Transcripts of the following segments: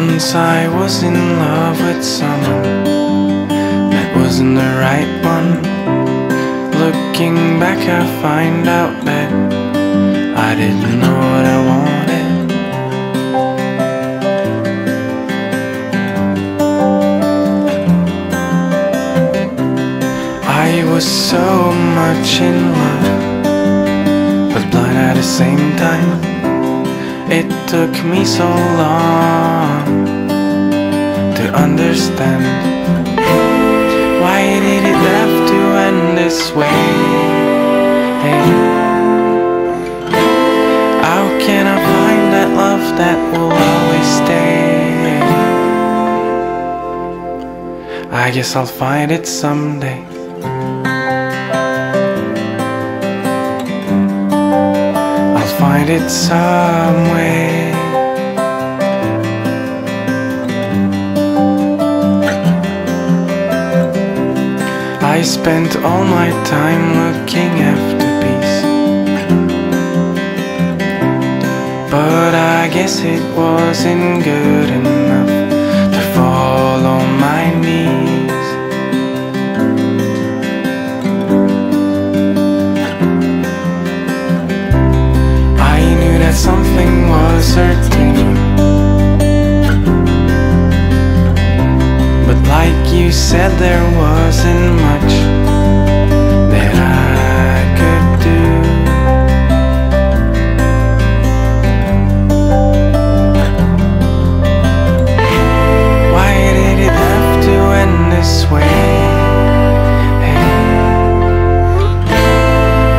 Once I was in love with someone that wasn't the right one. Looking back I find out that I didn't know what I wanted. I was so much in love, but blind at the same time. It took me so long to understand why did it have to end this way? How can I find that love that will always stay? I guess I'll find it someday. Find it some way. I spent all my time looking after peace, but I guess it wasn't good enough to follow my needs. Something was hurting you, but like you said, there wasn't much that I could do. Why did it have to end this way?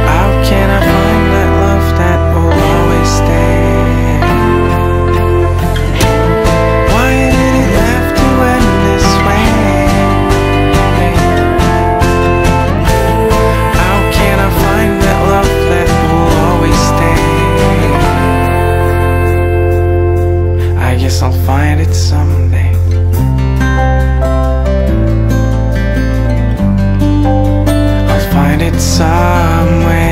How can I find that love that will always stay? I'll find it someday. I'll find it somewhere.